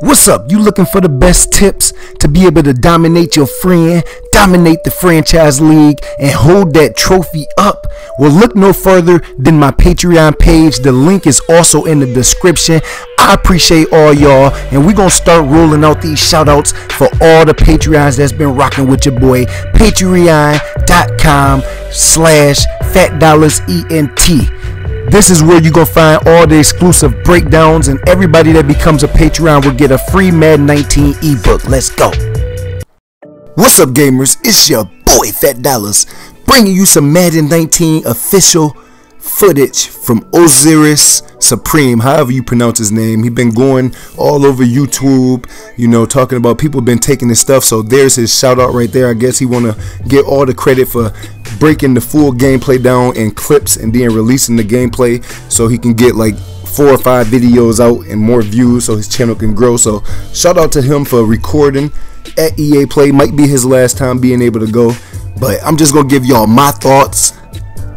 What's up? You looking for the best tips to be able to dominate your friend, dominate the franchise league, and hold that trophy up? Well, look no further than my Patreon page. The link is also in the description. I appreciate all y'all, and we're gonna start rolling out these shout outs for all the Patreons that's been rocking with your boy. patreon.com/fatdollarsent. This is where you're going to find all the exclusive breakdowns, and everybody that becomes a Patreon will get a free Madden 19 ebook. Let's go. What's up, gamers? It's your boy Fat Dollars, bringing you some Madden 19 official footage from Osiris Supreme, however you pronounce his name. He's been going all over YouTube, you know, talking about people been taking his stuff. So there's his shout out right there. I guess he want to get all the credit for breaking the full gameplay down in clips and then releasing the gameplay so he can get like 4 or 5 videos out and more views so his channel can grow. So shout out to him for recording at EA Play. Might be his last time being able to go, but I'm just gonna give y'all my thoughts.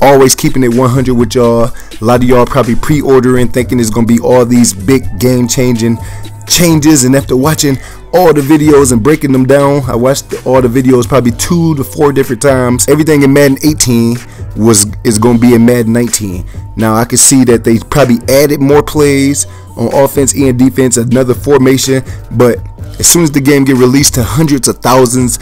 Always keeping it 100 with y'all. A lot of y'all probably pre-ordering thinking it's gonna be all these big game changing changes, and after watching all the videos and breaking them down, I watched all the videos probably 2 to 4 different times. Everything in Madden 18 is gonna be in Madden 19. Now I can see that they probably added more plays on offense and defense, another formation, but as soon as the game get released to hundreds of thousands,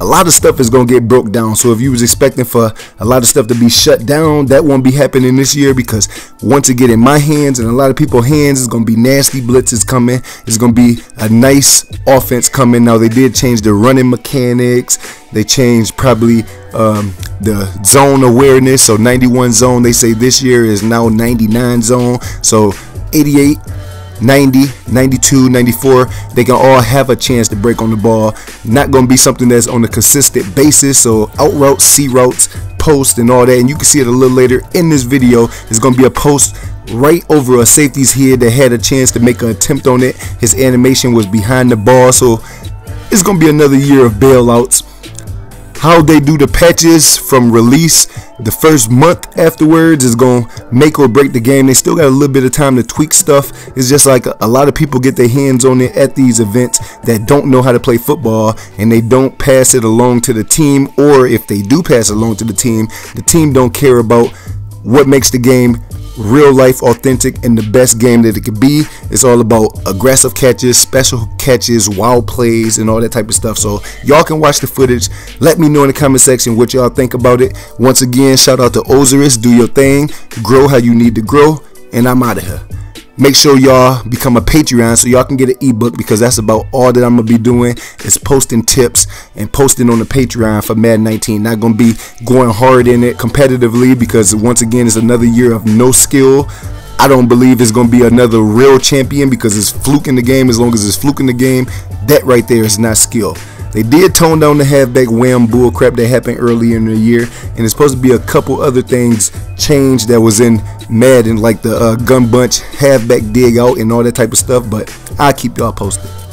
a lot of stuff is going to get broke down. So if you was expecting for a lot of stuff to be shut down, that won't be happening this year, because once it get in my hands and a lot of people's hands, it's going to be nasty blitzes coming. It's going to be a nice offense coming. Now they did change the running mechanics. They changed probably the zone awareness. So 91 zone, they say this year is now 99 zone. So 88, 90, 92, 94, they can all have a chance to break on the ball. Not going to be something that's on a consistent basis. So out routes, C routes, post, and all that. And you can see it a little later in this video. There's going to be a post right over a safety's head that had a chance to make an attempt on it. His animation was behind the ball. So it's going to be another year of bailouts. How they do the patches from release the first month afterwards is going to make or break the game. They still got a little bit of time to tweak stuff. It's just like a lot of people get their hands on it at these events that don't know how to play football, and they don't pass it along to the team, or if they do pass it along to the team don't care about what makes the game real life authentic and the best game that it could be. It's all about aggressive catches, special catches, wild plays, and all that type of stuff. So y'all can watch the footage. Let me know in the comment section what y'all think about it. Once again, shout out to Osiris. Do your thing, grow how you need to grow, and I'm out of here. Make sure y'all become a Patreon so y'all can get an ebook, because that's about all that I'm gonna be doing is posting tips and posting on the Patreon for Madden 19. Not gonna be going hard in it competitively, because once again it's another year of no skill. I don't believe it's gonna be another real champion, because it's fluke in the game. As long as it's fluke in the game, that right there is not skill. They did tone down the halfback wham bull crap that happened earlier in the year, and it's supposed to be a couple other things changed that was in Madden, like the gun bunch halfback dig out and all that type of stuff, but I keep y'all posted.